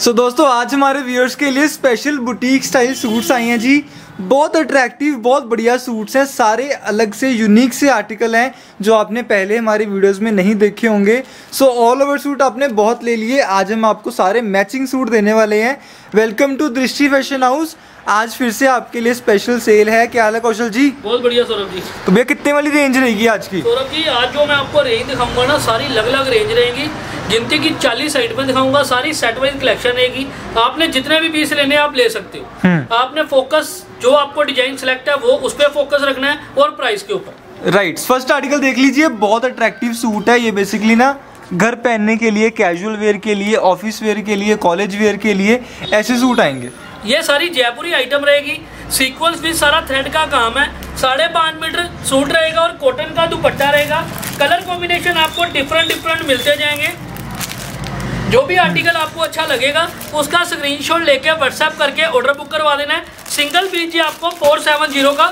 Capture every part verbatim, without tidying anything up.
सो so, दोस्तों आज हमारे व्यूअर्स के लिए स्पेशल बुटीक स्टाइल सूट्स आई हैं जी। बहुत अट्रैक्टिव, बहुत बढ़िया सूट्स हैं, सारे अलग से यूनिक से आर्टिकल हैं जो आपने पहले हमारी वीडियोस में नहीं देखे होंगे। सो ऑल ओवर सूट आपने बहुत ले लिए, आज हम आपको सारे मैचिंग सूट देने वाले हैं। Welcome to Drishti fashion house. आज फिर से आपके लिए स्पेशल सेल है। क्या हाल है कौशल जी? बहुत बढ़िया सौरभ जी। तो भैया कितने वाली रेंज रहेगी आज की? सौरभ जी आज जो मैं आपको रेंज दिखाऊंगा ना, सारी अलग अलग रेंज रहेगी। गिनती की चालीस आइटमें दिखाऊंगा, सारी सेट वाइज कलेक्शन रहेगी। आपने जितने भी पीस लेने आप ले सकते हो। आपने फोकस जो आपको डिजाइन सिलेक्ट है वो उस पर फोकस रखना है और प्राइस के ऊपर। राइट, फर्स्ट आर्टिकल देख लीजिए। बहुत अट्रैक्टिव सूट है ये, बेसिकली ना घर पहनने के लिए, कैजुअल वेयर के लिए, ऑफिस वेयर के लिए, कॉलेज वेयर के लिए ऐसे सूट आएंगे। ये सारी जयपुरी आइटम रहेगी। सीक्वेंस भी सारा थ्रेड का काम है। साढ़े पाँच मीटर सूट रहेगा और कॉटन का दुपट्टा रहेगा। कलर कॉम्बिनेशन आपको डिफरेंट डिफरेंट मिलते जाएंगे। जो भी आर्टिकल आपको अच्छा लगेगा उसका स्क्रीनशॉट लेके व्हाट्सएप करके ऑर्डर बुक करवा देना है। सिंगल पीस जी आपको फोर सेवन जीरो का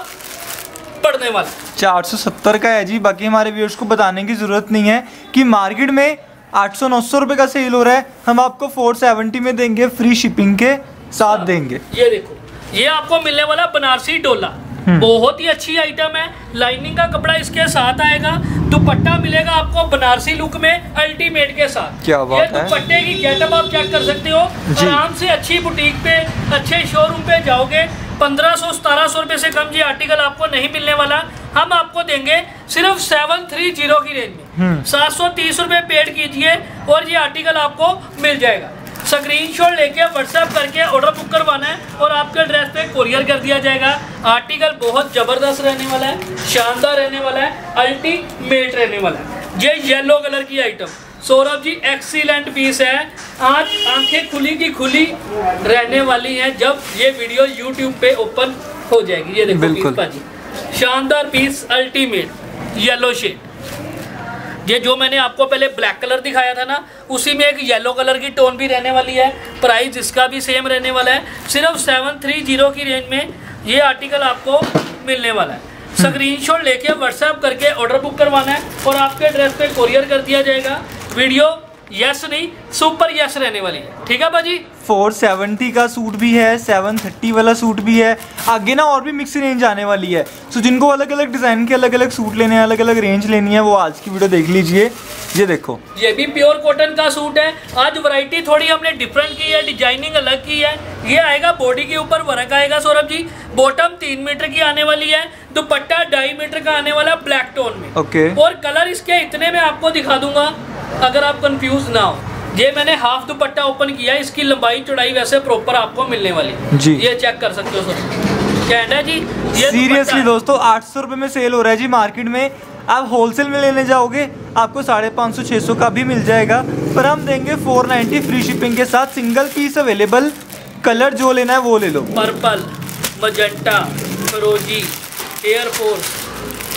पड़ने वाला, चार सौ सत्तर का है जी। बाकी हमारे व्यूअर्स को बताने की जरूरत नहीं है कि मार्केट में आठ सौ नौ सौ रुपये का सेल हो रहा है, हम आपको फोर सेवेंटी में देंगे, फ्री शिपिंग के साथ देंगे। ये देखो, ये आपको मिलने वाला बनारसी डोला, बहुत ही अच्छी आइटम है। लाइनिंग का कपड़ा इसके साथ आएगा। दुपट्टा मिलेगा आपको बनारसी लुक में अल्टीमेट के साथ। क्या बात है, दुपट्टे की गेटअप आप चेक कर सकते हो। आराम से अच्छी बुटीक पे, अच्छे शोरूम पे जाओगे, पंद्रह सौ सतारह सौ रुपए से कम जी आर्टिकल आपको नहीं मिलने वाला। हम आपको देंगे सिर्फ सेवन थ्री जीरो की रेंज में। सात सौ तीस रुपए पेड कीजिए और ये आर्टिकल आपको मिल जाएगा। स्क्रीनशॉट लेके व्हाट्सएप करके ऑर्डर बुक करवाना है और आपके एड्रेस पे कुरियर कर दिया जाएगा। आर्टिकल बहुत जबरदस्त रहने वाला है, शानदार रहने वाला है, अल्टीमेट रहने वाला है। ये येलो कलर की item Saurabh ji excellent piece है। आज आंखें खुली की खुली रहने वाली हैं जब ये वीडियो यूट्यूब पे ओपन हो जाएगी। ये देखो जी, शानदार पीस, अल्टीमेट येलो शेड। ये जो मैंने आपको पहले ब्लैक कलर दिखाया था ना, उसी में एक येलो कलर की टोन भी रहने वाली है। प्राइस इसका भी सेम रहने वाला है, सिर्फ सेवन थ्री जीरो की रेंज में ये आर्टिकल आपको मिलने वाला है। स्क्रीनशॉट लेके व्हाट्सएप करके ऑर्डर बुक करवाना है और आपके एड्रेस पे कुरियर कर दिया जाएगा। वीडियो यस नहीं सुपर यस रहने वाली है। ठीक है भाजी, फोर सेवेंटी का सूट भी है, सेवन थर्टी वाला सूट भी है। आगे ना और भी मिक्स रेंज आने वाली है। सो जिनको अलग अलग डिजाइन के अलग अलग सूट लेने हैं, अलग अलग रेंज लेनी है, वो आज की वीडियो देख लीजिए। ये देखो, ये भी प्योर कॉटन का सूट है। आज वैरायटी थोड़ी हमने डिफरेंट की है, डिजाइनिंग अलग की है। ये आएगा बॉडी के ऊपर वर्क आएगा सौरभ जी। बॉटम तीन मीटर की आने वाली है। दुपट्टा ढाई मीटर का आने वाला ब्लैक टोन में। ओके, और कलर इसके इतने में आपको दिखा दूंगा अगर आप कंफ्यूज ना हो। ये मैंने हाफ दुपट्टा ओपन किया, इसकी लंबाई चौड़ाई वैसे प्रॉपर आपको मिलने वाली जी। ये चेक कर सकते हो सर, क्या है ना जी। ये सीरियसली दोस्तों आठ सौ रुपये में सेल हो रहा है जी मार्केट में। आप होलसेल में लेने जाओगे आपको साढ़े पाँच सौ छः सौ का भी मिल जाएगा, पर हम देंगे फोर नाइन्टी फ्री शिपिंग के साथ। सिंगल पीस अवेलेबल, कलर जो लेना है वो ले लो। पर्पल, मजेंटा, फिरोजी, एयरफोर्स,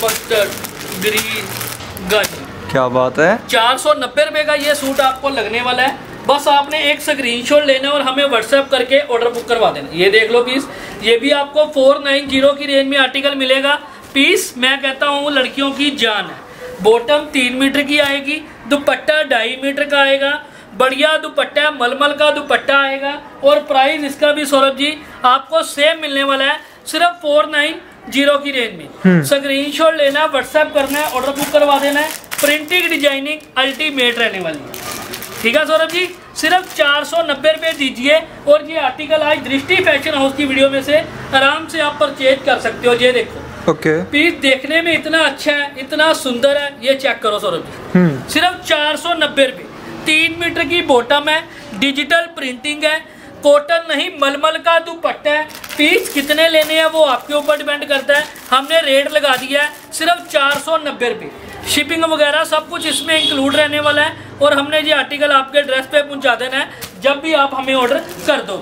मस्टर्ड ग्रीन, गाजर। क्या बात है, चार सौ नब्बे रुपए का ये सूट आपको लगने वाला है। बस आपने एक स्क्रीनशॉट लेना और हमें व्हाट्सएप करके ऑर्डर बुक करवा देना। ये देख लो पीस, ये भी आपको फोर नाइन जीरो की रेंज में आर्टिकल मिलेगा। पीस मैं कहता हूँ लड़कियों की जान है। बॉटम तीन मीटर की आएगी, दुपट्टा ढाई मीटर का आएगा। बढ़िया दुपट्टा, मलमल का दुपट्टा आएगा और प्राइस इसका भी सौरभ जी आपको सेम मिलने वाला है, सिर्फ फोर नाइन जीरो की रेंज में। स्क्रीनशॉट लेना, व्हाट्सएप करना है, ऑर्डर बुक करवा देना है। प्रिंटिंग डिजाइनिंग अल्टीमेट रहने वाली है। ठीक है सौरभ जी, सिर्फ चार सौ नब्बे रुपये दीजिए और ये आर्टिकल आज दृष्टि फैशन हाउस की वीडियो में से आराम से आप परचेज कर सकते हो। ये देखो, ओके okay. पीस देखने में इतना अच्छा है, इतना सुंदर है। ये चेक करो सौरभ जी, hmm. सिर्फ चार सौ नब्बे रुपये। तीन मीटर की बॉटम है, डिजिटल प्रिंटिंग है, कॉटन नहीं मलमल का दुपट्टा है। पीस कितने लेने हैं वो आपके ऊपर डिपेंड करता है। हमने रेट लगा दिया है सिर्फ चार सौ नब्बे रुपये। शिपिंग वगैरह सब कुछ इसमें इंक्लूड रहने वाला है और हमने ये आर्टिकल आपके एड्रेस पे पहुंचा देना है जब भी आप हमें ऑर्डर कर दो।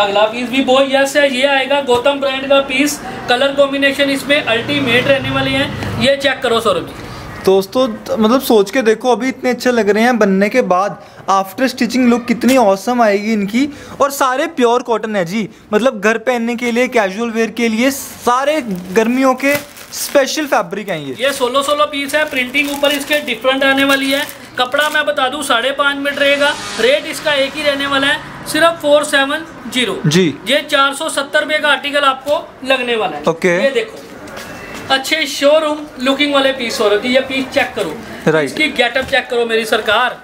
अगला पीस भी बहुत यस है, ये आएगा गौतम ब्रांड का पीस। कलर कॉम्बिनेशन इसमें अल्टीमेट रहने वाले हैं। ये चेक करो सौरभ जी। दोस्तों मतलब सोच के देखो, अभी इतने अच्छे लग रहे हैं, बनने के बाद आफ्टर स्टिचिंग लुक कितनी औसम आएगी इनकी। और सारे प्योर कॉटन है जी, मतलब घर पहनने के लिए, कैजुअल वेयर के लिए, सारे गर्मियों के स्पेशल फैब्रिक है ये। ये सोलो सोलो पीस है, प्रिंटिंग ऊपर इसके डिफरेंट आने वाली है। कपड़ा मैं बता दूं साढ़े पाँच मीटर रहेगा। रेट इसका एक ही रहने वाला है, सिर्फ फोर सेवन जीरो जी। ये चार सौ सत्तर रुपये का आर्टिकल आपको लगने वाला है। ओके। ये देखो अच्छे शोरूम लुकिंग वाले पीस हो रहे थे। ये पीस चेक करो, राइट, इसकी गेटअप चेक करो मेरी सरकार,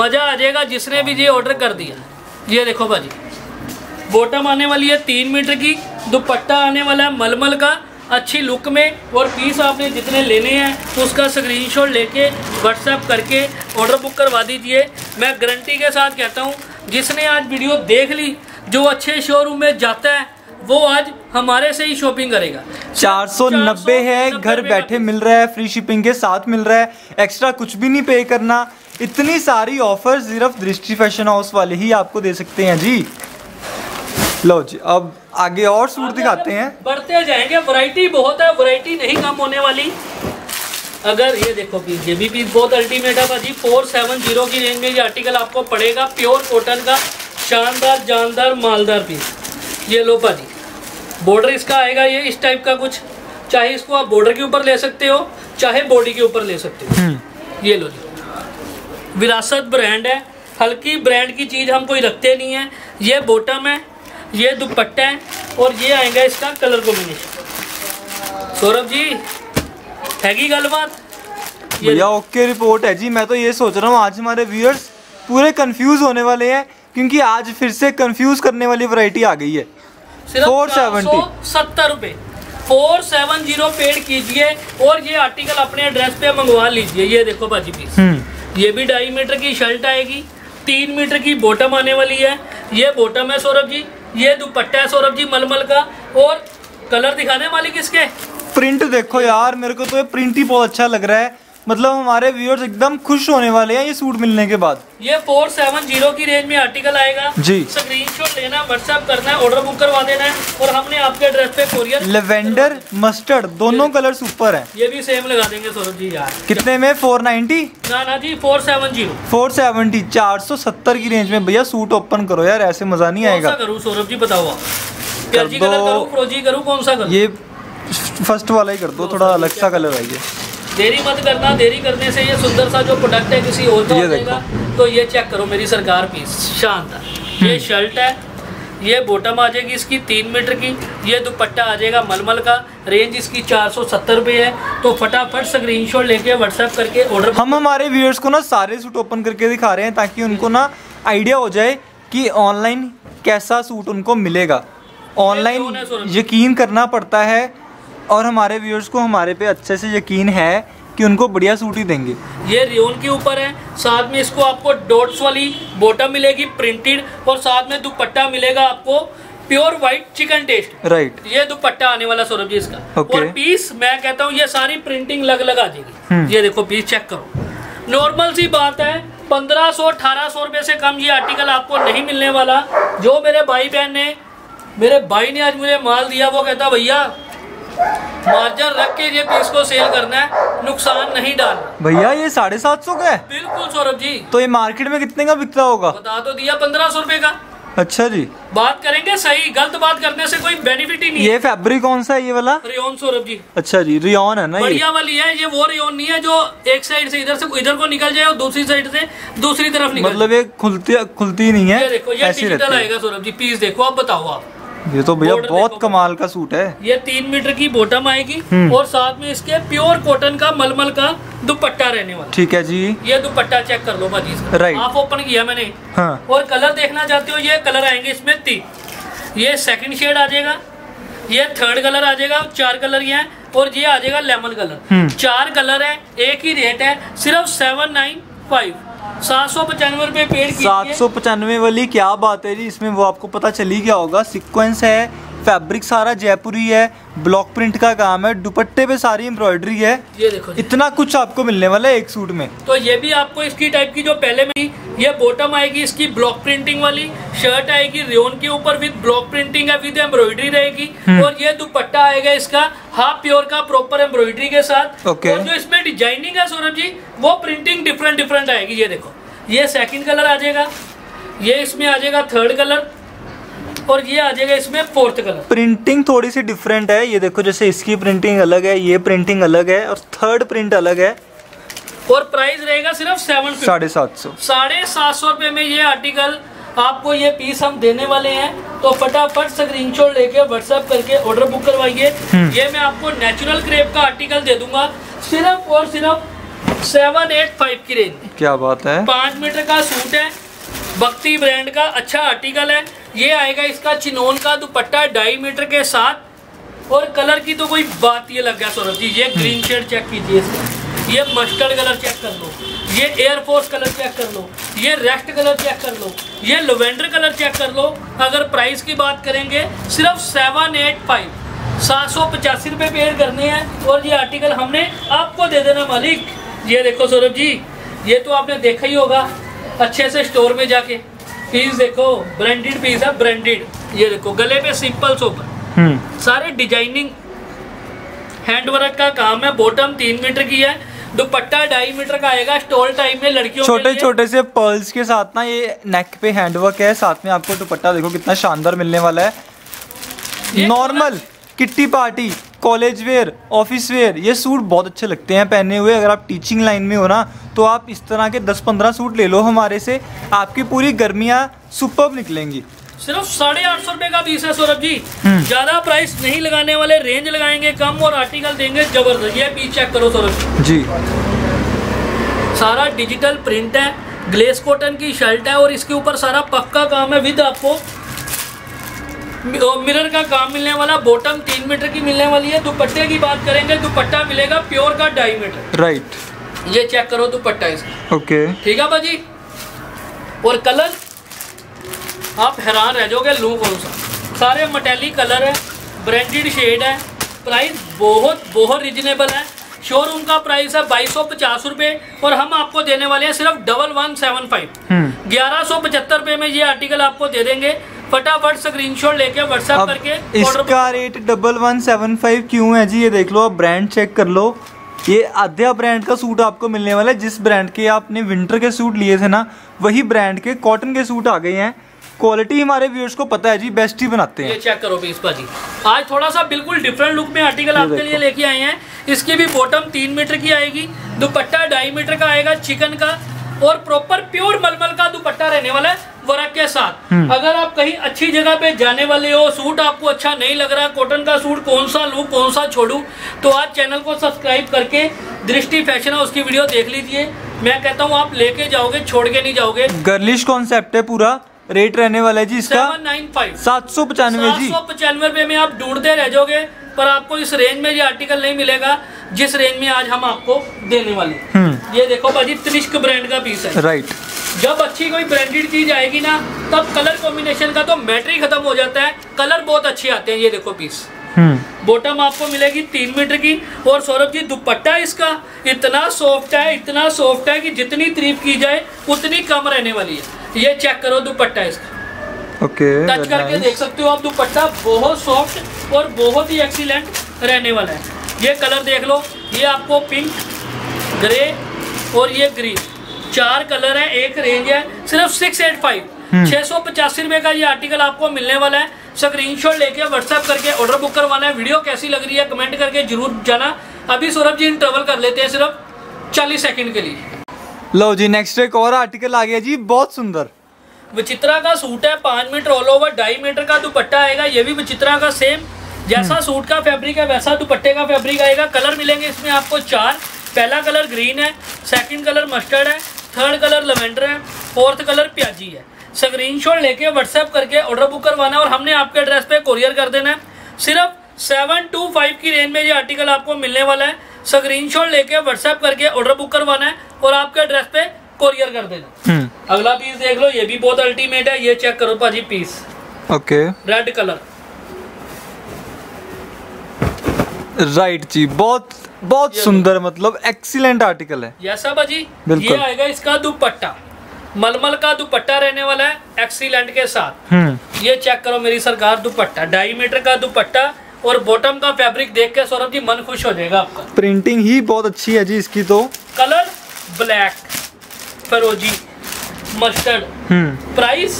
मजा आ जाएगा जिसने भी ये ऑर्डर कर दिया। ये देखो भाजी, बॉटम आने वाली है तीन मीटर की, दुपट्टा आने वाला है मलमल का अच्छी लुक में। और पीस आपने जितने लेने हैं उसका स्क्रीनशॉट लेके व्हाट्सएप करके ऑर्डर बुक करवा दीजिए। मैं गारंटी के साथ कहता हूँ जिसने आज वीडियो देख ली, जो अच्छे शोरूम में जाता है वो आज हमारे से ही शॉपिंग करेगा। चार सौ नब्बे है, घर बैठे मिल रहा है, फ्री शिपिंग के साथ मिल रहा है, एक्स्ट्रा कुछ भी नहीं पे करना। इतनी सारी ऑफर सिर्फ दृष्टि फैशन हाउस वाले ही आपको दे सकते हैं जी। लो जी, अब आगे और सूट दिखाते हैं, बढ़ते जाएंगे। वैरायटी बहुत है, वैरायटी नहीं कम होने वाली। अगर ये देखो पीस, ये भी पीस बहुत अल्टीमेट है भाजी। फोर सेवन जीरो की रेंज में ये आर्टिकल आपको पड़ेगा, प्योर कॉटन का शानदार जानदार मालदार पीस। ये लो भाजी, बॉर्डर इसका आएगा ये इस टाइप का कुछ, चाहे इसको आप बॉर्डर के ऊपर ले सकते हो, चाहे बॉडी के ऊपर ले सकते हो। ये लो जी, विरासत ब्रांड है, हल्की ब्रांड की चीज़ हम कोई रखते नहीं है। ये बॉटम है, ये दुपट्टा है, और ये आएगा इसका कलर कॉम्बिनेशन। सौरभ जी हैगी गल बात भैया, ओके रिपोर्ट है जी। मैं तो ये सोच रहा हूँ आज हमारे व्यूअर्स पूरे कंफ्यूज होने वाले हैं, क्योंकि आज फिर से कंफ्यूज करने वाली वैरायटी आ गई है। फोर सेवेंटी सत्तर रुपये फोर सेवन जीरो पेड कीजिए और ये आर्टिकल अपने एड्रेस पे मंगवा लीजिए। ये देखो भाजी पीस, ये भी ढाई मीटर की शर्ट आएगी, तीन मीटर की बॉटम आने वाली है। ये बॉटम है सौरभ जी, ये दुपट्टा है सौरभ जी मलमल का, और कलर दिखा दे मालिक इसके। प्रिंट देखो यार, मेरे को तो ये प्रिंट ही बहुत अच्छा लग रहा है। मतलब हमारे व्यूअर्स एकदम खुश होने वाले हैं ये सूट मिलने के बाद। ये फोर सेवन जीरो की रेंज में आर्टिकल आएगा जी। स्क्रीनशॉट लेना, व्हाट्सएप करना है, ऑर्डर बुक करवा देना है, और हमने आपके एड्रेस पे कोरियर। लेवेंडर मस्टर्ड दोनों कलर सुपर है। ये भी सेम लगा देंगे सौरभ जी यार। कितने में? फोर नाइनटी ना ना जी, four seven zero four seventy चार सौ सत्तर की रेंज में। भैया सूट ओपन करो यार, ऐसे मजा नहीं आएगा। करूँ सौरभ जी बताओ आप, फर्जी कलर करूँ, फ्रोजी करूँ, कौन सा करूँ? ये फर्स्ट वाला ही कर दो, थोड़ा अलग सा कलर आइए। देरी मत करना, देरी करने से ये सुंदर सा जो प्रोडक्ट है किसी और का हो जाएगा। तो ये चेक करो मेरी सरकार, पीस शानदार। ये शर्ट है, ये बॉटम आ जाएगी इसकी तीन मीटर की, ये दुपट्टा आ जाएगा मलमल का। रेंज इसकी चार सौ सत्तर रुपये है। तो फटाफट स्क्रीनशॉट लेके व्हाट्सएप करके ऑर्डर। हम हमारे व्यूअर्स को ना सारे सूट ओपन करके दिखा रहे हैं ताकि उनको ना आइडिया हो जाए कि ऑनलाइन कैसा सूट उनको मिलेगा। ऑनलाइन यकीन करना पड़ता है, और हमारे व्यूअर्स को हमारे पे अच्छे से यकीन है कि उनको बढ़िया सूट ही देंगे। ये रेयन के ऊपर है, साथ में इसको आपको डॉट्स वाली बॉटम मिलेगी प्रिंटेड, और साथ में दुपट्टा मिलेगा आपको प्योर व्हाइट चिकन टेस्ट, राइट। ये दुपट्टा आने वाला सौरभ जी इसका। okay. और पीस मैं कहता हूँ ये सारी प्रिंटिंग लग लगा देगी। ये देखो पीस चेक करो, नॉर्मल सी बात है, पंद्रह सौ अठारह सौ रुपये से कम ये आर्टिकल आपको नहीं मिलने वाला। जो मेरे भाई बहन ने, मेरे भाई ने आज मुझे माल दिया, वो कहता भैया मार्जिन रख के ये पीस को सेल करना है, नुकसान नहीं डालना। भैया ये साढ़े सात सौ का है। बिल्कुल सौरभ जी। तो ये मार्केट में कितने का बिकता होगा? बता तो दिया पंद्रह सौ रुपए का। अच्छा जी, बात करेंगे सही, गलत बात करने से कोई बेनिफिट ही नहीं। ये फैब्रिक कौन सा है? ये वाला रेयन सौरभ जी। अच्छा जी, रेयन है ना, बढ़िया वाली है। ये वो रेयन नहीं है जो एक साइड से इधर से इधर को निकल जाए और दूसरी साइड से दूसरी तरफ निकल, मतलब ये खुलती खुलती नहीं है। देखो ये डिजिटल आएगा सौरभ जी। पीस देखो, आप बताओ आप। ये तो भैया बहुत कमाल का सूट है। ये तीन मीटर की बॉटम आएगी और साथ में इसके प्योर कॉटन का मलमल का दुपट्टा रहने वाला। ठीक है जी। ये दुपट्टा चेक कर लो भाजी, राइट, आप ओपन किया मैंने। हाँ। और कलर देखना चाहते हो, ये कलर आएंगे इसमें तीन। ये सेकंड शेड आ जाएगा, ये थर्ड कलर आ जाएगा, चार कलर ये, और ये आ जाएगा लेमन कलर। चार कलर है, एक ही रेट है, सिर्फ सेवन नाइन फाइव सात सौ पचानवे रुपये पेड़। सात सौ पचानवे वाली क्या बात है जी, इसमें वो आपको पता चली क्या होगा। सीक्वेंस है, फैब्रिक सारा जयपुरी है, ब्लॉक प्रिंट का काम है, दुपट्टे पे सारी एम्ब्रॉयडरी है। ये देखो इतना कुछ आपको मिलने वाला है एक सूट में। तो ये भी आपको इसकी टाइप की जो पहले में, ये बॉटम आएगी इसकी ब्लॉक प्रिंटिंग वाली, शर्ट आएगी रेयन के ऊपर विद ब्लॉक प्रिंटिंग है, विद एम्ब्रॉयडरी रहेगी, और ये दुपट्टा आएगा इसका हाफ प्योर का प्रॉपर एम्ब्रॉयडरी के साथ। okay. और जो इसमें डिजाइनिंग है सौरभ जी, वो प्रिंटिंग डिफरेंट डिफरेंट आएगी। ये देखो ये सेकेंड कलर आ जाएगा, ये इसमें आ जाएगा थर्ड कलर, और ये आ जाएगा इसमें फोर्थ कलर। प्रिंटिंग थोड़ी सी डिफरेंट है, ये देखो जैसे इसकी प्रिंटिंग अलग है, ये प्रिंटिंग अलग है, और थर्ड प्रिंट अलग है। और प्राइस रहेगा सिर्फ सेवन साढ़े सात सौ साढ़े सात सौ रुपये में ये आर्टिकल आपको ये पीस हम देने वाले हैं, तो फटाफट स्क्रीनशॉट लेके व्हाट्सएप करके ऑर्डर बुक करवाइए। ये मैं आपको नेचुरल क्रेप का आर्टिकल दे दूंगा सिर्फ और सिर्फ सेवन एट फाइव की रेंज। क्या बात है, पाँच मीटर का सूट है, भक्ति ब्रांड का अच्छा आर्टिकल है। ये आएगा इसका चिनोन का दुपट्टा ढाई मीटर के साथ, और कलर की तो कोई बात ये लग गया सौरभ जी। ये ग्रीन शेड चेक कीजिए इसका, ये मस्टर्ड कलर चेक कर लो, ये एयरफोर्स कलर चेक कर लो, ये रेस्ट कलर चेक कर लो, ये लवेंडर कलर चेक कर लो। अगर प्राइस की बात करेंगे सिर्फ सेवन एट फाइव सात सौ पचासी रुपये पेयर करने हैं, और ये आर्टिकल हमने आपको दे देना मालिक। ये देखो सौरभ जी, ये तो आपने देखा ही होगा अच्छे से स्टोर में जाके। पीस देखो, ब्रांडेड पीस है, ब्रांडेड। ये देखो गले पे सिंपल सोपर, सारे डिजाइनिंग हैंडवर्क का काम है। बॉटम तीन मीटर की है, दुपट्टा ढाई मीटर का आएगा। स्टॉल टाइप में लड़कियों छोटे छोटे से पर्ल्स के साथ ना ये नेक पे हैंडवर्क है, साथ में आपको दुपट्टा देखो कितना शानदार मिलने वाला है। Normal kitty party, college wear, office wear, ये सूट बहुत अच्छे लगते हैं पहने हुए। अगर आप टीचिंग लाइन में हो ना, तो आप इस तरह के दस पंद्रह सूट ले लो हमारे से, आपकी पूरी गर्मियां सुपर्ब निकलेंगी। सिर्फ साढ़े आठ सौ रुपए का पीस है सौरभ जी, ज्यादा प्राइस नहीं लगाने वाले, रेंज लगाएंगे कम और आर्टिकल देंगे जबरदस्त। ये पीस चेक करो सौरभ जी, सारा डिजिटल प्रिंट है, ग्लेस कॉटन की शर्ट है, और इसके ऊपर सारा पक्का काम है विद आपको मिरर का काम मिलने वाला। बॉटम तीन मीटर की मिलने वाली है। दुपट्टे की बात करेंगे, दुपट्टा मिलेगा प्योर का ढाई मीटर, राइट। ये चेक करो दुपट्टा इसका, ओके ठीक है भाजी। और कलर आप हैरान रह जाओगे लू कौन सा, सारे मटेलिक कलर है, ब्रांडेड शेड है। प्राइस बहुत बहुत रिजनेबल है। शोरूम का प्राइस है बाईस सौ पचास रुपये, और हम आपको देने वाले हैं सिर्फ डबल वन सेवन फाइव ग्यारह सौ पचहत्तर रुपये में ये आर्टिकल आपको दे देंगे। फटाफट स्क्रीनशॉट लेके व्हाट्सएप करके। इसका rate double one seven five क्यों है जी, ये देख लो आप, ब्रांड चेक कर लो। ये आद्या ब्रांड का सूट आपको मिलने वाला है, जिस ब्रांड के आपने विंटर के सूट लिए थे ना, वही ब्रांड के कॉटन के सूट आ गए हैं। क्वालिटी हमारे व्यूअर्स को पता है जी, बेस्ट ही बनाते हैं। ये चेक करो पीस पर जी, आज थोड़ा सा बिल्कुल डिफरेंट लुक में आर्टिकल आपके लिए लेके आए हैं। इसकी भी बॉटम तीन मीटर की आएगी, दुपट्टा ढाई मीटर का आएगा चिकन का, और प्रॉपर प्योर मलमल का दुपट्टा रहने वाला है वर्क के साथ। अगर आप कहीं अच्छी जगह पे जाने वाले हो, सूट आपको अच्छा नहीं लग रहा, कॉटन का सूट कौन सा लूँ कौन सा छोड़ूं, तो आज चैनल को सब्सक्राइब करके दृष्टि फैशन हाउस की वीडियो देख लीजिए। मैं कहता हूँ आप लेके जाओगे, छोड़ के नहीं जाओगे। गर्लिश कॉन्सेप्ट है पूरा। रेट रहने वाला है जी इसका सात सौ पचानवे जी, सौ पचानवे रुपए में आप ढूंढते रह जाओगे, पर आपको इस रेंज में ये आर्टिकल नहीं मिलेगा जिस रेंज में आज हम आपको देने वाले। ये देखो भाजी, तनिष्क ब्रांड का पीस है, राइट। जब अच्छी कोई ब्रांडेड चीज आएगी ना, तब कलर कॉम्बिनेशन का तो मैटर ही खत्म हो जाता है। कलर बहुत अच्छे आते हैं। ये देखो पीस, बॉटम आपको मिलेगी तीन मीटर की, और सौरभ जी दुपट्टा इसका इतना सॉफ्ट है, इतना सॉफ्ट है कि जितनी तारीफ की जाए उतनी कम रहने वाली है। ये चेक करो दुपट्टा इसका, ओके okay, टच करके nice. देख सकते हो आप, दुपट्टा बहुत सॉफ्ट और बहुत ही एक्सीलेंट रहने वाला है। ये कलर देख लो, ये आपको पिंक, ग्रे और ये ग्रीन, चार कलर है, एक रेंज है सिर्फ सिक्स एट फाइव छः सौ पचासी रुपये का ये आर्टिकल आपको मिलने वाला है। स्क्रीनशॉट लेके व्हाट्सएप करके ऑर्डर बुक करवाना है। वीडियो कैसी लग रही है कमेंट करके जरूर जाना। अभी सौरभ जी इंटरवल कर लेते हैं सिर्फ चालीस सेकेंड के लिए। लो जी, नेक्स्ट एक और आर्टिकल आ गया जी, बहुत सुंदर विचित्रा का सूट है, पाँच मीटर ऑल ओवर, ढाई मीटर का दुपट्टा आएगा। ये भी विचित्रा का सेम जैसा सूट का फैब्रिक है वैसा दुपट्टे का फैब्रिक आएगा। कलर मिलेंगे इसमें आपको चार। पहला कलर ग्रीन है, सेकंड कलर मस्टर्ड है, थर्ड कलर लवेंडर है, फोर्थ कलर प्याजी है। स्क्रीनशॉट लेके व्हाट्सएप करके ऑर्डर बुक करवाना, और हमने आपके एड्रेस पे कोरियर कर देना है। सिर्फ सेवन टू फाइव की रेंज में ये आर्टिकल आपको मिलने वाला है। स्क्रीनशॉट लेके व्हाट्सएप करके ऑर्डर बुक करवाना है, और आपके एड्रेस पे कोरियर कर देना। अगला पीस देख लो, ये भी बहुत अल्टीमेट है। ये चेक करो पाजी piece, okay red colour, right जी, बहुत बहुत सुंदर, मतलब एक्सीलेंट आर्टिकल है। यस भाजी, ये आएगा इसका दुपट्टा, मलमल का दुपट्टा रहने वाला है एक्सीलेंट के साथ। ये चेक करो मेरी सरकार, दुपट्टा ढाई मीटर का दुपट्टा, और बॉटम का फैब्रिक देख के सौरभ जी मन खुश हो जाएगा आपका। प्रिंटिंग ही बहुत अच्छी है जी इसकी। तो कलर ब्लैक, फरोजी, mustard. Price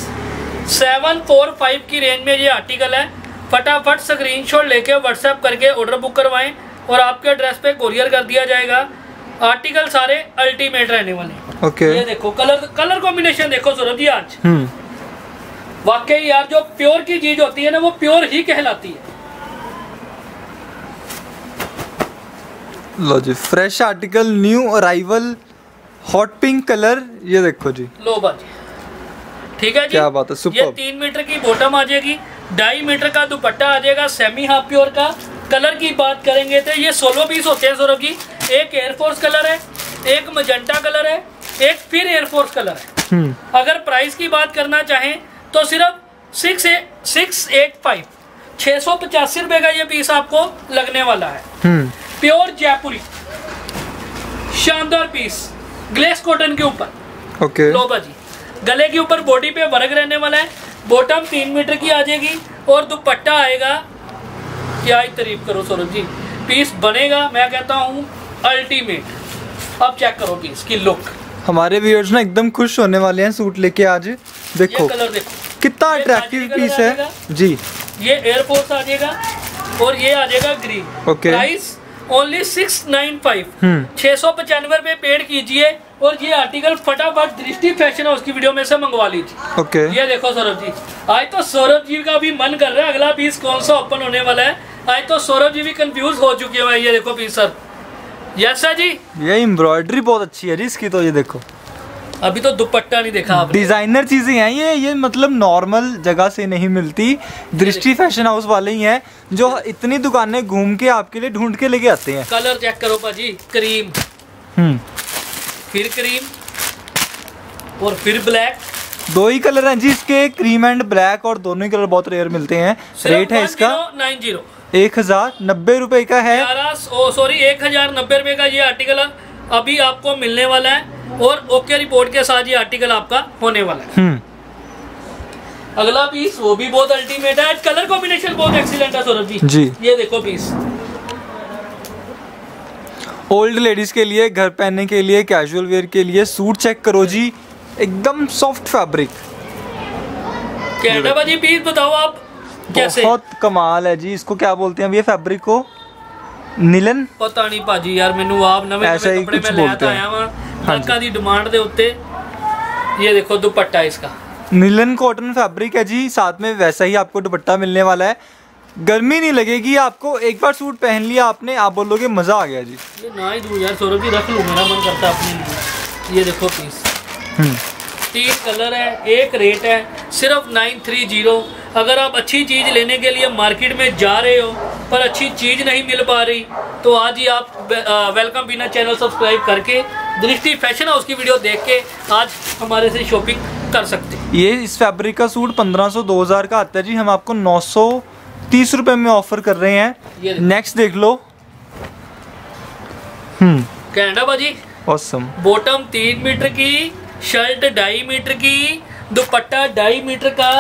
seven four five की रेंज में ये आर्टिकल है। फटाफट स्क्रीनशॉट लेके व्हाट्सएप करके ऑर्डर बुक करवाएं, और आपके एड्रेस पे कोरियर कर दिया जाएगा। आर्टिकल सारे अल्टीमेट रहने वाले। Okay okay. ये देखो कलर, कलर कॉम्बिनेशन देखो सौरभ जी, आज वाकई यार जो प्योर की चीज होती है ना वो प्योर ही कहलाती है। लो जी fresh article new arrival hot pink colour, ये देखो जी लो बाजी ठीक है जी, क्या बात है सुपर। ये तीन मीटर की बॉटम आ जाएगी, ढाई मीटर का दुपट्टा आ जाएगा सेमी हाफ प्योर का। कलर की बात करेंगे तो ये सोलो पीस होते हैं सौरभ जी, एक एयरफोर्स कलर है, एक मजेंटा कलर है, एक फिर एयरफोर्स कलर है। अगर प्राइस की बात करना चाहें तो सिर्फ six a, six eight five छः सौ पचासी रुपये का ये पीस आपको लगने वाला है। प्योर जयपुरी शानदार पीस ग्लेस कॉटन के ऊपर ओके। लोबा जी गले के ऊपर बॉडी पे वर्क रहने वाला है, बॉटम तीन मीटर की आ जाएगी और दुपट्टा आएगा, क्या ही तारीफ करो सौरभ जी। पीस बनेगा मैं कहता हूँ अल्टीमेट। अब चेक करो पीस की लुक, हमारे व्यूअर्स ना एकदम खुश होने वाले हैं सूट लेके आज। देखो ये कलर देखो कितना अट्रैक्टिव पीस है जी। ये एयरफोर्स आ जाएगा और ये आ जाएगा green okay. Price only six nine five, छह सौ पचानवे रुपये पेड कीजिए और ये आर्टिकल फटाफट दृष्टि फैशन हाउस की वीडियो में से मंगवा लीजिए ओके। ये देखो सौरभ जी आज तो सौरभ जी का भी मन कर रहा है अगला पीस कौन सा ओपन होने वाला है। आज तो सौरभ जी भी कंफ्यूज हो चुके हैं। ये देखो पीस सर यस जी, ये एम्ब्रॉयडरी बहुत अच्छी है जी इसकी तो। ये देखो अभी तो दुपट्टा नहीं देखा आपने, डिजाइनर चीजें हैं ये ये मतलब नॉर्मल जगह से नहीं मिलती, दृष्टि फैशन हाउस वाले ही हैं जो इतनी दुकानें घूम के आपके लिए ढूंढ के लेके आते हैं। कलर चेक करो पाजी, क्रीम हम्म फिर क्रीम और फिर ब्लैक, दो ही कलर हैं जी इसके, क्रीम एंड ब्लैक, और दोनों ही कलर बहुत रेयर मिलते हैं। रेट है इसका नाइन जीरो, एक हजार नब्बे रुपए का है, सॉरी एक हजार नब्बे रुपए का ये आर्टिकल अभी आपको मिलने वाला है और ओके रिपोर्ट के साथ ये आर्टिकल आपका होने वाला है। अगला पीस वो भी बहुत अल्टीमेट है, कलर कॉम्बिनेशन बहुत एक्सीलेंट है सौरभ जी जी। ये देखो पीस ओल्ड लेडीज के लिए, घर पहनने के लिए, कैजुअल वेयर के लिए सूट। चेक करो जी एकदम सॉफ्ट फैब्रिक। कैटा जी पीस बताओ आप कैसे? बहुत कमाल है जी, इसको क्या बोलते हैं ये फैब्रिक को? नीलन पता नहीं पाजी यार मैनू आप नवे नवे कपड़े में लेता आया वां हल्का दी डिमांड दे उत्ते। ये देखो दुपट्टा इसका नीलन कॉटन फैब्रिक है जी, साथ में वैसा ही आपको दुपट्टा मिलने वाला है। गर्मी नहीं लगेगी आपको, एक बार सूट पहन लिया आपने आप बोलोगे मजा आ गया जी। ये ना ही दूं यार सौरभ जी, रख लूं मेरा मन करता अपने। ये देखो पीस तीन कलर है, एक रेट है सिर्फ नाइन थ्री जीरो। अगर आप अच्छी चीज़ लेने के लिए मार्केट में जा रहे हो पर अच्छी चीज़ नहीं मिल पा रही तो आज ही आप वेलकम बिना चैनल सब्सक्राइब करके दृष्टि फैशन हाउस की वीडियो देख के आज हमारे से शॉपिंग कर सकते हैं। ये इस फैब्रिक का सूट पंद्रह सौ दो हज़ार का आता है जी, हम आपको नौ सौ तीस रुपये में ऑफर कर रहे हैं। नेक्स्ट देख लो कैनेडा बाजी ऑसम। बॉटम तीन मीटर की, शर्ट ढाई मीटर की, दुपट्टा ढाई मीटर का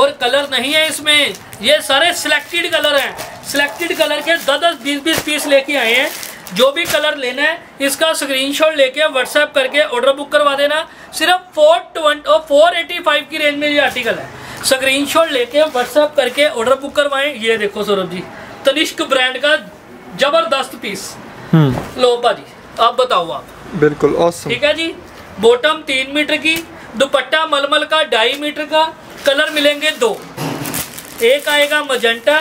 और कलर नहीं है इसमें, ये सारे सिलेक्टेड कलर हैं। सिलेक्टेड कलर के दस दस बीस बीस पीस लेके आए हैं। जो भी कलर लेना है इसका स्क्रीनशॉट लेके व्हाट्सएप करके ऑर्डर बुक करवा देना। सिर्फ फोर ट्वेंटी और फोर एटी फाइव की रेंज में ये आर्टिकल है। स्क्रीनशॉट लेके व्हाट्सएप करके ऑर्डर बुक करवाएं। ये देखो सौरभ जी तनिष्क ब्रांड का जबरदस्त पीस। लो भाजी आप बताओ आप बिल्कुल ऑसम ठीक है जी। बॉटम तीन मीटर की, दुपट्टा मलमल का ढाई मीटर का, कलर मिलेंगे दो, एक आएगा मजेंटा,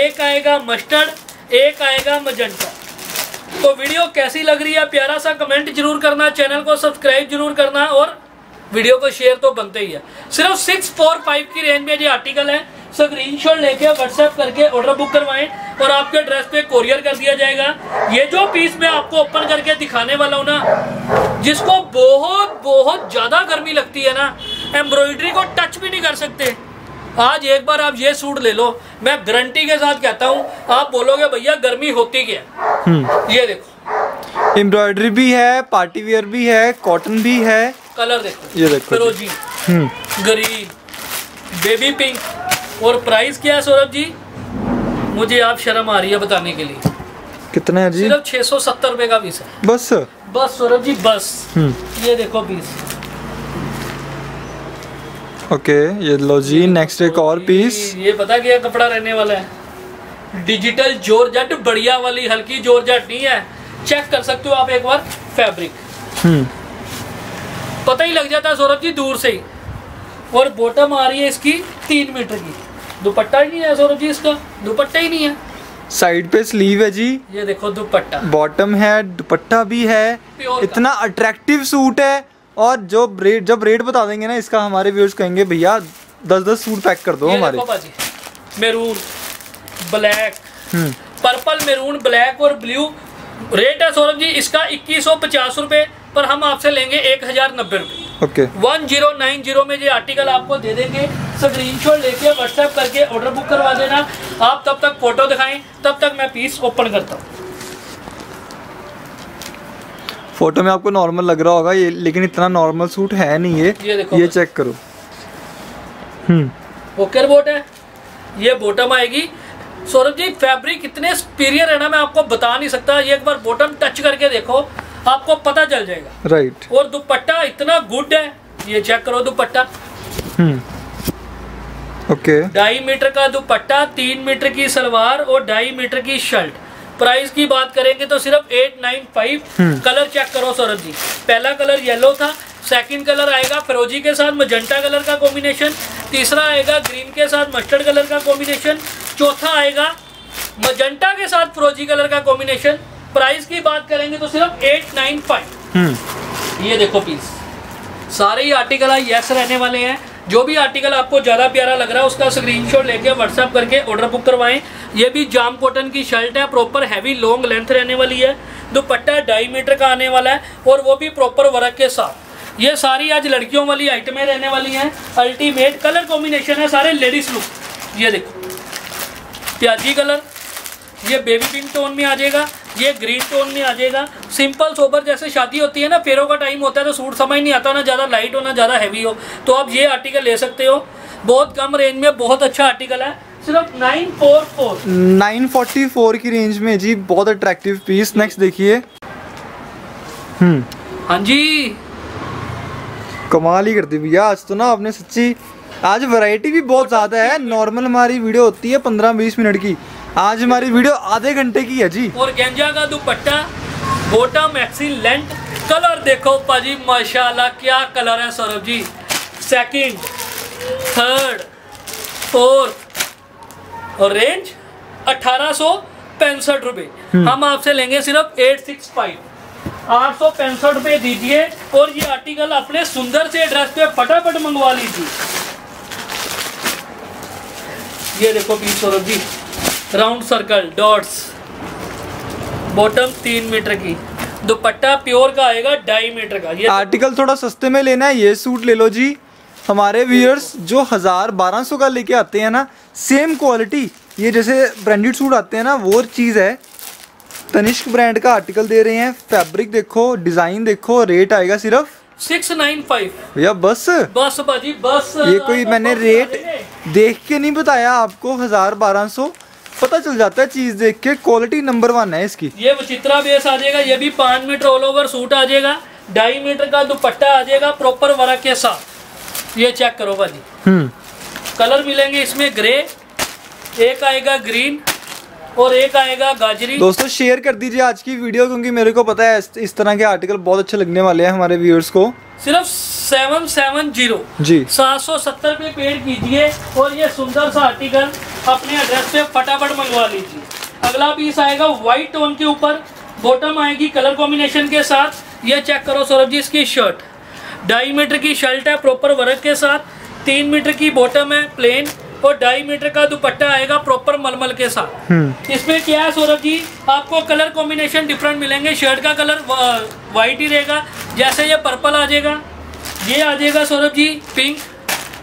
एक आएगा मस्टर्ड, एक आएगा मजेंटा। तो वीडियो कैसी लग रही है प्यारा सा कमेंट जरूर करना, चैनल को सब्सक्राइब जरूर करना और वीडियो को शेयर तो बनते ही है। सिर्फ सिक्स फोर फाइव की रेंज में ये आर्टिकल है। स्क्रीनशॉट लेके व्हाट्सएप करके ऑर्डर बुक करवाएं और आपके एड्रेस पे कोरियर कर दिया जाएगा। ये जो पीस मैं आपको ओपन करके दिखाने वाला हूँ ना, जिसको बहुत बहुत ज़्यादा गर्मी लगती है ना, एम्ब्रॉयडरी को टच भी नहीं कर सकते, आज एक बार आप ये सूट ले लो। मैं गारंटी के साथ कहता हूँ आप बोलोगे भैया गर्मी होती क्या है। ये देखो एम्ब्रॉयडरी भी है, पार्टी वेयर भी है, कॉटन भी है। कलर देखो ये देखो फिरोजी, ग्रीन, बेबी पिंक और प्राइस क्या है सौरभ जी? मुझे आप शर्म आ रही है बताने के लिए कितना है जी। सिर्फ छह सौ सत्तर रुपए का पीस है बस बस सौरभ जी बस। ये देखो पीस ओके। ये लो जी नेक्स्ट एक और पीस। ये पता क्या कपड़ा रहने वाला है? डिजिटल जॉर्जेट, बढ़िया वाली हल्की जॉर्जेट नहीं है। चेक कर सकते हो आप एक बार फैब्रिक, पता ही लग जाता है सौरभ जी दूर से ही। और बॉटम आ रही है इसकी तीन मीटर की। दुपट्टा ही नहीं है सौरभ जी, इसका दुपट्टा ही नहीं है। साइड पे स्लीव है जी, ये देखो दुपट्टा, बॉटम है, दुपट्टा भी है। इतना अट्रैक्टिव सूट है, और जो रेट जब रेट बता देंगे ना इसका, हमारे व्यूअर्स कहेंगे भैया दस दस सूट पैक कर दो हमारे। Maroon, black, purple, maroon, black और ब्लू। रेट है सौरभ जी इसका इक्कीस सौ पचास रुपए, पर हम आपसे लेंगे एक हजार नब्बे रुपए। Okay one zero nine zero में ये आर्टिकल आपको दे देंगे। स्क्रीनशॉट लेके व्हाट्सएप करके ऑर्डर बुक करवा देना। आप तब तक फोटो दिखाएं, तब तक मैं पीस ओपन करता हूँ। फोटो में आपको नॉर्मल लग रहा होगा ये, लेकिन इतना नॉर्मल सूट है नहीं ये। ये देखो, ये चेक करो। हम्म, वोकर बोट है, ये बॉटम आएगी। सौरभ जी फैब्रिक इतने सुपीरियर है ना, मैं आपको बता नहीं सकता। ये एक बार बॉटम टच करके देखो, आपको पता चल जाएगा। Right right. और दुपट्टा इतना गुड है, ये चेक करो दुपट्टा। हम्म, ओके। ढाई मीटर का दुपट्टा, तीन मीटर की सलवार और ढाई मीटर की शर्ट। प्राइस की बात करेंगे तो सिर्फ eight nine five. Colour check करो सौरभ जी, पहला कलर येलो था, सेकंड कलर आएगा फिरोजी के साथ मजेंटा कलर का कॉम्बिनेशन, तीसरा आएगा ग्रीन के साथ मस्टर्ड कलर का कॉम्बिनेशन, चौथा आएगा मजेंटा के साथ फिरोजी कलर का कॉम्बिनेशन। प्राइस की बात करेंगे तो सिर्फ एट नाइन फाइव। ये देखो पीस, सारे ही आर्टिकल आई यस रहने वाले हैं। जो भी आर्टिकल आपको ज़्यादा प्यारा लग रहा है उसका स्क्रीनशॉट लेके व्हाट्सएप करके ऑर्डर बुक करवाएं। ये भी जाम कॉटन की शर्ट है, प्रॉपर हैवी लॉन्ग लेंथ रहने वाली है। दुपट्टा ढाई मीटर का आने वाला है, और वो भी प्रॉपर वर्क के साथ। ये सारी आज लड़कियों वाली आइटमें रहने वाली हैं। अल्टीमेट कलर कॉम्बिनेशन है, सारे लेडीज लुक। ये देखो प्याजी कलर, ये बेबी पिंक टोन में आ जाएगा, ये ग्रीन टोन में आ जाएगा। सिंपल सोबर, जैसे शादी होती है ना, फेरों का टाइम होता है तो सूट समझ नहीं आता, ना ज़्यादा लाइट हो ना ज़्यादा हैवी हो, तो आप ये आर्टिकल ले सकते हो। बहुत कम रेंज में बहुत अच्छा आर्टिकल है, सिर्फ nine four four nine forty four की रेंज में जी। बहुत अट्रैक्टिव पीस। नेक्स्ट देखिए। हम्म, हाँ जी कमाल ही कर दी भैया आज तो ना आपने सच्ची। आज वैरायटी भी बहुत ज़्यादा है। नॉर्मल हमारी वीडियो होती है पंद्रह बीस मिनट की, आज हमारी वीडियो आधे घंटे की है जी। और गेंजा का दुपट्टा, बॉटम एक्सीलेंट। कलर देखो पाजी, माशाल्लाह क्या कलर है Saurabh ji. Second, third, fourth, और रेंज अठारह सौ पैंसठ रुपए। हम आपसे लेंगे सिर्फ एट सिक्स फाइव। आठ सौ पैंसठ रुपये दीजिए, और ये आर्टिकल अपने सुंदर से ड्रेस पे फटाफट मंगवा लीजिए। ये देखो piece Saurabh ji, round circle dots, bottom तीन मीटर की, दुपट्टा प्योर का आएगा ढाई मीटर का। ये आर्टिकल थोड़ा सस्ते में लेना है, ये सूट ले लो जी। हमारे व्यूअर्स जो हजार बारह सौ का लेके आते हैं ना, सेम क्वालिटी ये जैसे ब्रांडेड सूट आते हैं ना, वो चीज़ है। तनिष्क ब्रांड का आर्टिकल दे रहे हैं। फैब्रिक देखो, डिजाइन देखो, रेट आएगा सिर्फ सिक्स नाइन फाइव। या बस बस भाजी बस। ये कोई मैंने रेट देख के नहीं बताया आपको, हजार बारह सौ पता चल जाता है चीज देख के। क्वालिटी नंबर वन है इसकी। ये विचित्रा बेस आ जाएगा, ये भी पाँच मीटर ऑल ओवर सूट आ जाएगा, ढाई मीटर का दुपट्टा आ जाएगा प्रॉपर वर्क के साथ। ये चेक करो भाजी। हम्म, कलर मिलेंगे इसमें ग्रे, एक आएगा ग्रीन और एक आएगा गाजरी। दोस्तों शेयर कर दीजिए आज की वीडियो, क्योंकि मेरे को पता है इस तरह के आर्टिकल बहुत अच्छे लगने वाले हैं हमारे व्यूअर्स को। सिर्फ सेवन सेवन जीरो जी, सात सौ सत्तर रुपये पेड कीजिए, और ये सुंदर सा आर्टिकल अपने एड्रेस पे फटाफट मंगवा लीजिए। अगला पीस आएगा व्हाइट टोन के ऊपर, बॉटम आएगी कलर कॉम्बिनेशन के साथ। ये चेक करो सौरभ जी, इसकी शर्ट ढाई मीटर की शर्ट है प्रॉपर वर्क के साथ, तीन मीटर की बॉटम है प्लेन, और ढाई मीटर का दुपट्टा आएगा प्रॉपर मलमल के साथ। इसमें क्या है सौरभ जी, आपको कलर कॉम्बिनेशन डिफरेंट मिलेंगे। शर्ट का कलर व्हाइट ही रहेगा, जैसे ये पर्पल आ जाएगा, ये आ जाएगा सौरभ जी पिंक,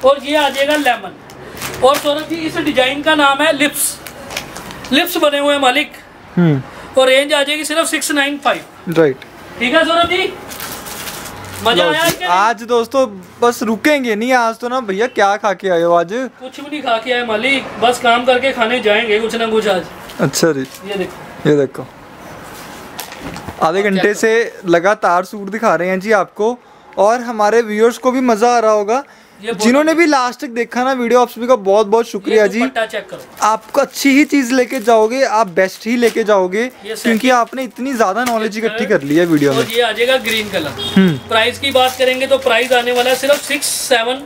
और ये आ जाएगा लेमन। और सौरभ जी इस डिजाइन का नाम है लिप्स, लिप्स बने हुए मालिक। और रेंज आ जाएगी सिर्फ सिक्स नाइन फाइव। राइट, ठीक है सौरभ जी, मजा आया आज। दोस्तों बस रुकेंगे नहीं आज तो ना भैया। क्या खा के आए हो आज? कुछ भी नहीं खा के आए मालिक, बस काम करके खाने जाएंगे कुछ ना कुछ आज। अच्छा जी, ये देखो ये देखो आधे घंटे से लगातार सूट दिखा रहे हैं जी आपको, और हमारे व्यूअर्स को भी मजा आ रहा होगा। जिन्होंने भी लास्ट तक देखा ना वीडियो, आप सभी का बहुत बहुत शुक्रिया जी। आपको अच्छी ही चीज लेके जाओगे, आप बेस्ट ही लेके जाओगे, क्योंकि आपने इतनी ज्यादा नॉलेज इकट्ठी कर ली है वीडियो में। ये आ जाएगा ग्रीन कलर। प्राइस की बात करेंगे तो प्राइस आने वाला है सिर्फ six seven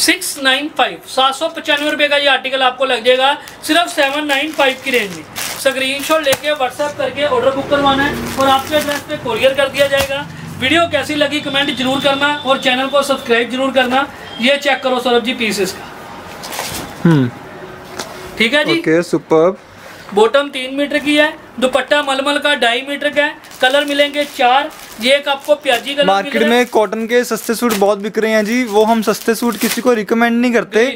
six nine five सात सौ पचानवे रुपये का ये आर्टिकल आपको लग जाएगा सिर्फ सेवन नाइन फाइव की रेंज में। स्क्रीन शॉट लेके व्हाट्सएप करके ऑर्डर बुक करवाना है और आपके एड्रेस पे कोरियर कर दिया जाएगा। वीडियो कैसी लगी कमेंट जरूर करना और चैनल को सब्सक्राइब जरूर करना। ये चेक करो सौरभ जी पीसेस का, ठीक है जी। Okay superb. बॉटम तीन मीटर की है, दुपट्टा मलमल का ढाई मीटर का है, कलर मिलेंगे चार। ये एक आपको प्याजी कलर मार्केट में कॉटन के सस्ते सूट बहुत बिक रहे हैं जी। वो हम सस्ते सूट किसी को रिकमेंड नहीं करते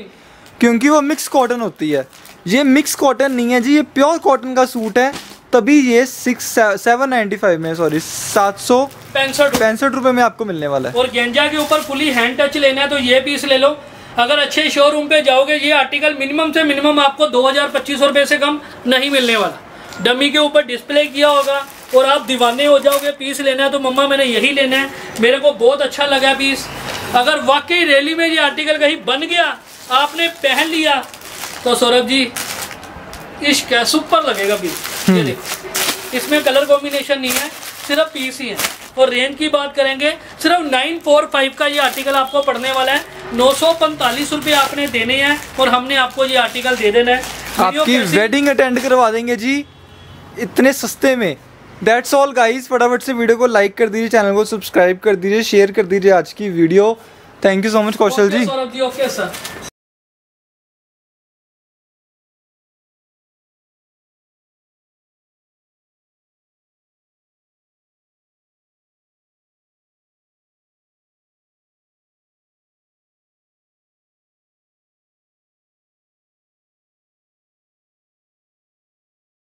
क्योंकि वो मिक्स कॉटन होती है। ये मिक्स कॉटन नहीं है जी, ये प्योर कॉटन का सूट है। तभी ये सिक्स सेवन नाइन्टी फाइव में सॉरी सात सौ पैंसठ पैंसठ रुपये में आपको मिलने वाला है। और गेंजा के ऊपर फुली हैंड टच लेना है तो ये पीस ले लो। अगर अच्छे शोरूम पे जाओगे ये आर्टिकल मिनिमम से मिनिमम आपको दो हज़ार पच्चीस सौ रुपये से कम नहीं मिलने वाला। डमी के ऊपर डिस्प्ले किया होगा और आप दीवाने हो जाओगे पीस लेना है तो मम्मा मैंने यही लेना है, मेरे को बहुत अच्छा लगा पीस। अगर वाकई रैली में ये आर्टिकल कहीं बन गया, आपने पहन लिया तो सौरभ जी इश्क है, सुपर लगेगा पीस। ये देखो इसमें कलर कॉम्बिनेशन नहीं है, सिर्फ पीस ही है। और रेंज की बात करेंगे सिर्फ नाइन फोर फाइव का ये आर्टिकल आपको पड़ने वाला है। नौ सौ पैंतालीस रुपये आपने देने हैं और हमने आपको ये आर्टिकल दे देना है। आपकी वेडिंग अटेंड करवा देंगे जी इतने सस्ते में। दैट्स ऑल गाइस, फटाफट से वीडियो को लाइक कर दीजिए, चैनल को सब्सक्राइब कर दीजिए, शेयर कर दीजिए आज की video. Thank you so much Kaushal ji.